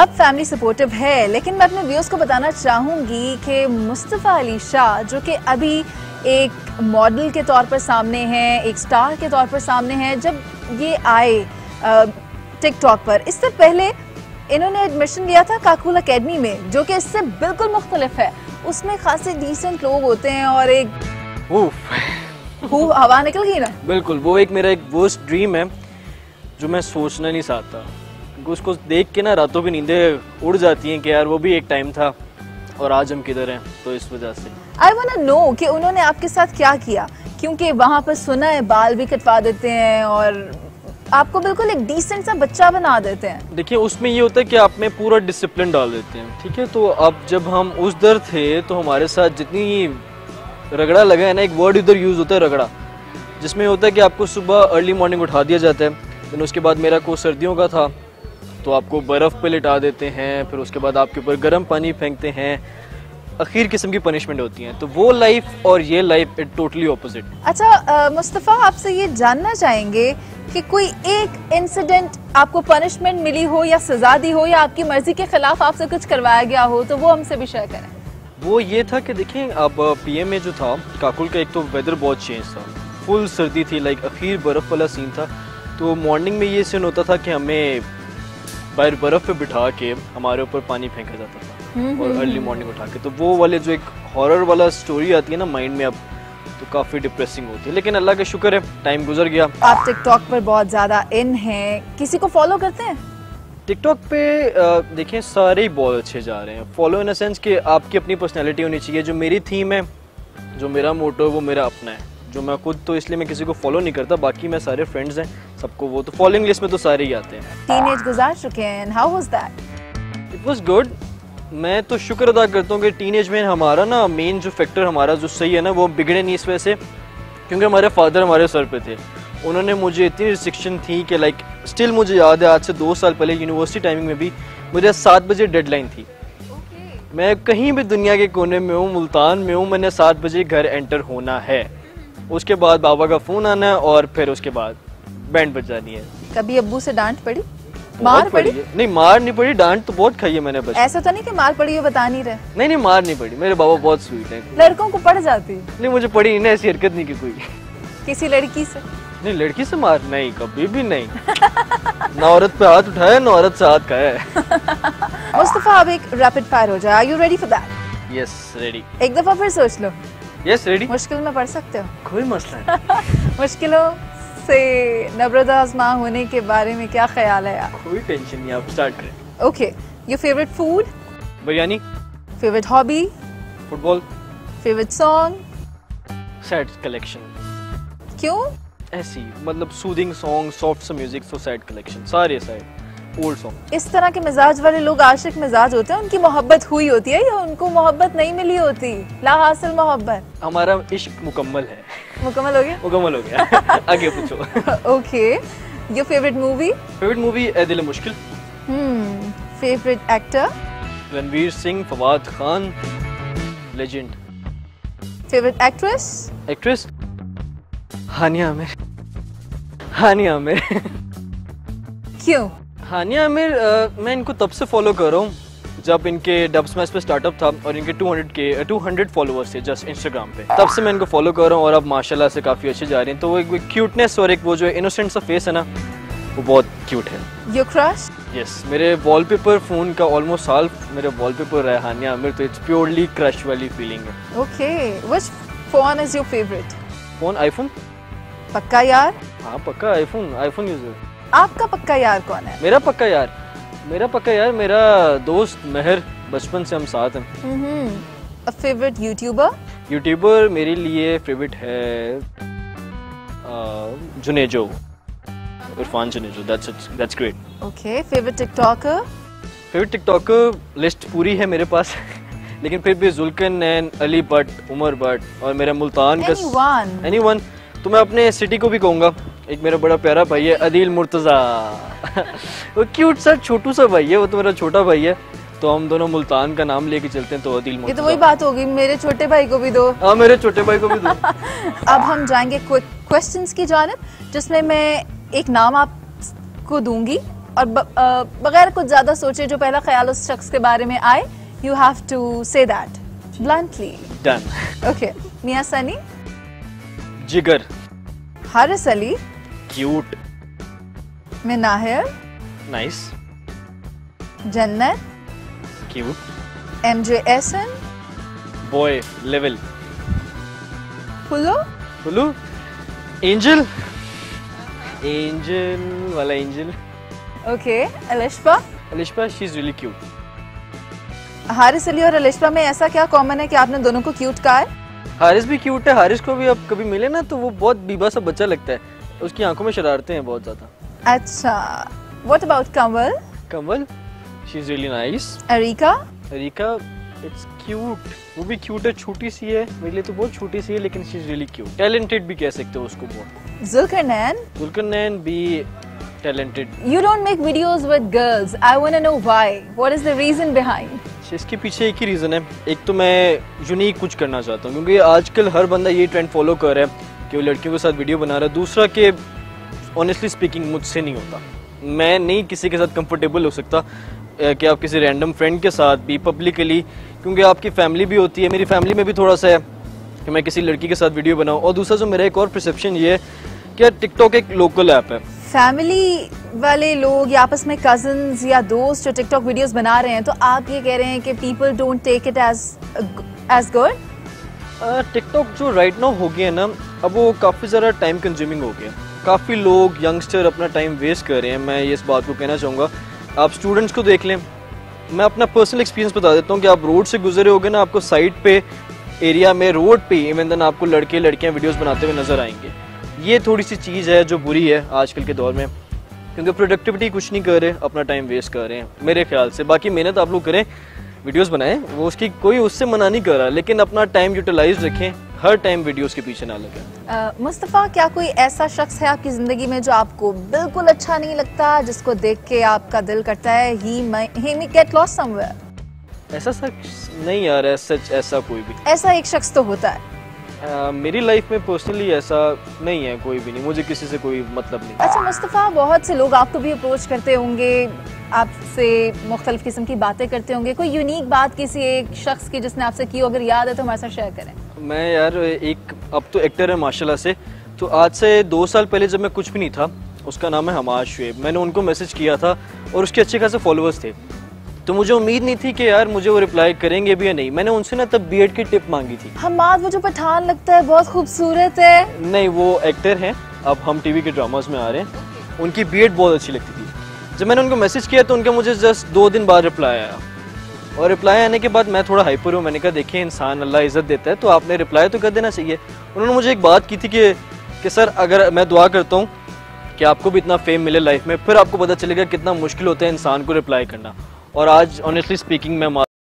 अब family supportive है, लेकिन मैं अपने व्यूअर्स को बताना चाहूँगी कि मुस्तफ़ा अली शाह जो कि अभी एक मॉडल के तौर पर सामने हैं, एक स्टार के तौर पर सामने हैं, जब ये आए टिकटॉक पर, इससे पहले इन्होंने एडमिशन लिया था काकुल एकेडमी में, जो कि इससे बिल्कुल मुख्तलिफ है। उसमें खासे डिसेंट लोग होते हैं और एक खूब हवा निकल गई ना। बिल्कुल, वो एक मेरा एक वर्स्ट ड्रीम है जो मैं सोचना नहीं चाहता। उसको देख के ना रातों की नींदें उड़ जाती हैं कि यार वो भी एक टाइम था और आज हम किधर हैं, तो इस वजह से। आई वांट टू नो कि उन्होंने आपके साथ क्या किया, क्योंकि वहाँ पर सुना है बाल भी कटवा देते हैं और आपको बिल्कुल एक डिसेंट सा बच्चा बना देते हैं। देखिए उसमें ये होता है कि आप में पूरा डिसिप्लिन डाल देते हैं, ठीक है। तो अब जब हम उस दर थे तो हमारे साथ जितनी रगड़ा लगा है ना, एक वर्ड उधर यूज़ होता है रगड़ा, जिसमें होता है कि आपको सुबह अर्ली मॉर्निंग उठा दिया जाता है। देन उसके बाद मेरा कोर्स सर्दियों का था तो आपको बर्फ़ पे लिटा देते हैं, फिर उसके बाद आपके ऊपर गर्म पानी फेंकते हैं, अखीर किस्म की पनिशमेंट होती हैं। तो वो लाइफ और ये लाइफ इट टोटली ऑपोजिट। अच्छा मुस्तफ़ा, आपसे ये जानना चाहेंगे कि कोई एक इंसिडेंट आपको पनिशमेंट मिली हो या सजा दी हो या आपकी मर्जी के खिलाफ आपसे कुछ करवाया गया हो, तो वो हमसे भी शेयर करें। वो ये था कि देखिए अब पीएमए जो था काकुल का, एक तो वेदर बहुत चेंज था, फुल सर्दी थी, लाइक अखीर बर्फ़ वाला सीन था। तो मॉर्निंग में ये सीन होता था कि हमें बाहर बर्फ़ पे बिठा के हमारे ऊपर पानी फेंका जाता था और अर्ली मॉर्निंग उठा के। तो वो वाले जो एक हॉरर वाला स्टोरी आती है ना माइंड में, अब तो काफ़ी डिप्रेसिंग होती है, लेकिन अल्लाह का शुक्र है टाइम गुजर गया। आप टिकटॉक पर बहुत ज़्यादा इन हैं, किसी को फॉलो करते हैं टिकटॉक पे? देखिए सारे ही बहुत अच्छे जा रहे हैं। फॉलो इन अ सेंस कि आपकी अपनी पर्सनैलिटी होनी चाहिए। जो मेरी थीम है, जो मेरा मोटो है, वो मेरा अपना है, जो मैं खुद, तो इसलिए मैं किसी को फॉलो नहीं करता। बाकी मैं सारे फ्रेंड्स हैं सबको, वो तो फॉलोइंग लिस्ट में तो सारे ही आते हैं। टीनेज गुजार चुके हैं, how was that? It was good. मैं तो शुक्र अदा करता हूँ कि टीनेज में हमारा ना मेन जो फैक्टर हमारा जो सही है ना, वो बिगड़े नहीं इस वजह से, क्योंकि हमारे फादर हमारे सर पे थे। उन्होंने मुझे इतनी रिस्ट्रिक्शन थी कि लाइक स्टिल मुझे याद है आज से 2 साल पहले यूनिवर्सिटी टाइमिंग में भी मुझे 7 बजे डेडलाइन थी। मैं कहीं भी दुनिया के कोने में हूँ, मुल्तान में हूँ, मैंने 7 बजे घर एंटर होना है। उसके बाद बाबा का फ़ोन आना है और फिर उसके बाद बैंड बजानी है। कभी अब्बू से डांट पड़ी, मार पड़ी? नहीं मार नहीं पड़ी, डांट तो बहुत खाई है मैंने। ऐसा तो नहीं कि मार पड़ी ये बता नहीं रहे? नहीं नहीं मार नहीं पड़ी, मेरे बाबा बहुत स्वीट हैं। लड़कों को पड़ जाती? नहीं मुझे पड़ी ना, ऐसी हरकत नहीं की कोई। किसी लड़की से? नहीं लड़की से मार नहीं, कभी भी नहीं। ना औरत पे हाथ उठाया ना औरत से हाथ खाया है। मुस्तफा अब एक रैपिड फायर हो जाए, are you ready for that? Yes ready. एक दफा फिर सोच लो। Yes ready. मुश्किल में पड़ सकते हो, कोई मसला नहीं। मुश्किलों से नबरद आजमा होने के बारे में क्या ख्याल है आप? कोई टेंशन नहीं, आप स्टार्ट करें। Okay, your favourite food? Biryani. Favourite hobby? Football. Favourite song? Sad collection. क्यों? ऐसी मतलब सूदिंग सॉन्ग, सॉफ्ट सा म्यूजिक, सो सैड कलेक्शन, सारे सैड ओल्ड सॉन्ग। इस तरह के मिजाज वाले लोग आशिक मिजाज होते हैं, उनकी मोहब्बत हुई होती है या उनको मोहब्बत नहीं मिली होती, ला हासिल मोहब्बत? हमारा इश्क मुकम्मल है। मुकम्मल हो गया? मुकम्मल हो गया। आगे पूछो। Okay, your favourite movie? Favourite movie Ae Dil Mushkil. Favourite actor? Ranbir Singh, Fawad Khan, legend. Favourite actress? Actress Hania Mehra. Hania Mehra. क्यों? हानिया मेहरा मैं इनको तब से फॉलो कर रहा हूँ जब इनके डब स्मैश पे स्टार्टअप था और इनके 200 फॉलोअर्स थे जस्ट इंस्टाग्राम पे, तब से मैं इनको फॉलो कर रहा हूँ और अब माशाल्लाह से काफ़ी अच्छे जा रहे हैं। तो वो एक क्यूटनेस और एक वो जो इनोसेंट सा फेस है ना, वो बहुत क्यूट है। Your crush? यस, मेरे वॉलपेपर फ़ोन का ऑलमोस्ट साल मेरे वॉलपेपर है हानिया मेहरा, तो इट्स प्योरली क्रश वाली फीलिंग है। Okay, which phone is your favourite? Phone iPhone. पक्का यार? हाँ पक्का आईफोन, आईफोन यूजर। आपका पक्का यार कौन है? मेरा पक्का यार, मेरा पक्का यार मेरा दोस्त मेहर, बचपन से हम साथ हैं। अ फेवरेट यूट्यूबर? यूट्यूबर मेरे लिए फेवरेट है Junejo Irfan, Junejo, that's it, that's great. Okay, favourite TikToker? Favourite TikToker list पूरी है मेरे पास, लेकिन फिर भी जुल्कन नैन, अली भट्ट, उमर भट्ट और मेरा मुल्तान का एनीवन। तो मैं अपने सिटी को भी कहूँगा, एक मेरा बड़ा प्यारा भाई है अदील मुर्तज़ा। वो क्यूट सा छोटू सा भाई है, वो तो मेरा छोटा भाई है, तो हम दोनों मुल्तान का नाम लेके चलते हैं, तो अदील मुर्तज़ा। ये तो वही बात होगी, मेरे छोटे भाई को भी दो। हाँ मेरे छोटे भाई को भी दो। अब हम जाएंगे क्विक क्वेश्चंस की जानिब, जिसमें मैं एक नाम आपको दूंगी और बगैर कुछ ज्यादा सोचे जो पहला ख्याल उस शख्स के बारे में आए, you have to say that bluntly. Done. Okay, Mian Sunny. Jigar. Haris Ali. Cute. Minahil. Nice. Jannat. Cute. MJ Ahsan. Boy level. Fulu. Fulu. Angel. Angel वाला angel. Okay, Alishba. Alishba, she is really cute. Haris Ali और अलिश्पा में ऐसा क्या कॉमन है कि आपने दोनों को क्यूट कहा है? हारिस भी क्यूट है, हारिस को भी आप कभी मिले ना तो वो बहुत बीबा सा बच्चा लगता है, उसकी आंखों में शरारतें हैं बहुत ज्यादा। अच्छा, what about Kanwal? Kanwal, she is really nice. Areeka. Areeka, it's cute, वो भी क्यूट है, छोटी सी है, मेरे लिए तो बहुत छोटी सी है, लेकिन she is really cute. Talented भी कह सकते हो उसको बहुत। जुल्कनैन। जुल्कनैन भी talented. You don't make videos with girls. I want to know why. What is the reason behind? इसके पीछे एक ही रीजन है, एक तो मैं यूनिक कुछ करना चाहता हूँ क्योंकि आजकल हर बंदा ये ट्रेंड फॉलो कर रहा है कि वो लड़कियों के साथ वीडियो बना रहा है। दूसरा कि ऑनेस्टली स्पीकिंग मुझसे नहीं होता, मैं नहीं किसी के साथ कंफर्टेबल हो सकता कि आप किसी रैंडम फ्रेंड के साथ भी पब्लिकली, क्योंकि आपकी फैमिली भी होती है, मेरी फैमिली में भी थोड़ा सा है कि मैं किसी लड़की के साथ वीडियो बनाऊँ। और दूसरा जो मेरा एक और परसेप्शन ये है कि टिकटॉक एक लोकल ऐप है, फैमिली वाले लोग या आपस में कजन्स या दोस्त जो टिकटॉक वीडियोस बना रहे हैं, तो आप ये कह रहे हैं कि people don't take it as good. TikTok जो राइट नाउ हो गया है ना, अब वो काफ़ी ज़्यादा टाइम कंज्यूमिंग हो गया, काफ़ी लोग यंगस्टर अपना टाइम वेस्ट कर रहे हैं। मैं इस बात को कहना चाहूँगा, आप स्टूडेंट्स को देख लें, मैं अपना पर्सनल एक्सपीरियंस बता देता हूँ कि आप रोड से गुजरे होगे ना, आपको साइड पे एरिया में रोड पे इवन देन आपको लड़के लड़कियाँ वीडियोज़ बनाते हुए नजर आएंगे। ये थोड़ी सी चीज़ है जो बुरी है आजकल के दौर में, क्योंकि प्रोडक्टिविटी कुछ नहीं कर रहे, अपना टाइम वेस्ट कर रहे हैं मेरे ख्याल से। बाकी मेहनत आप लोग करें, वीडियोस बनाएं, वो उसकी कोई उससे मना नहीं कर रहा, लेकिन अपना टाइम यूटिलाइज रखें, हर टाइम वीडियोस के पीछे ना लगे। मुस्तफ़ा, क्या कोई ऐसा शख्स है आपकी ज़िंदगी में जो आपको बिल्कुल अच्छा नहीं लगता, जिसको देख के आपका दिल करता है he may get lost somewhere? ऐसा शख्स नहीं यार, ऐसा कोई भी ऐसा एक शख्स तो होता है। मेरी लाइफ में पर्सनली ऐसा नहीं है, कोई भी नहीं, मुझे किसी से कोई मतलब नहीं। अच्छा मुस्तफ़ा, बहुत से लोग आपको भी अप्रोच करते होंगे, आपसे मुख्तलिफ किस्म की बातें करते होंगे, कोई यूनिक बात किसी एक शख्स की जिसने आपसे की हो, अगर याद है तो हमारे साथ शेयर करें। मैं यार एक अब तो एक्टर है माशाल्लाह से, तो आज से 2 साल पहले जब मैं कुछ भी नहीं था, उसका नाम है हमाद शुएब, मैंने उनको मैसेज किया था और उसके अच्छे खासे फॉलोअर्स थे, तो मुझे उम्मीद नहीं थी कि यार मुझे वो रिप्लाई करेंगे भी या नहीं। मैंने उनसे ना तब बीएड की टिप मांगी थी। हमाद, वो जो पठान लगता है, बहुत खूबसूरत है। नहीं, वो एक्टर हैं, अब हम टीवी के ड्रामास में आ रहे हैं, उनकी बीएड बहुत अच्छी लगती थी। जब मैंने उनको मैसेज किया तो उनका मुझे जस्ट 2 दिन बाद रिप्लाई आया, और रिप्लाई आने के बाद मैं थोड़ा हाइपर हूँ, मैंने कहा देखिए इंसान अल्लाह इज़्ज़त देता है तो आपने रिप्लाई तो कर देना चाहिए। उन्होंने मुझे एक बात की थी कि सर अगर मैं दुआ करता हूँ कि आपको भी इतना फेम मिले लाइफ में, फिर आपको पता चलेगा कितना मुश्किल होता है इंसान को रिप्लाई करना। और आज ऑनेस्टली स्पीकिंग मैं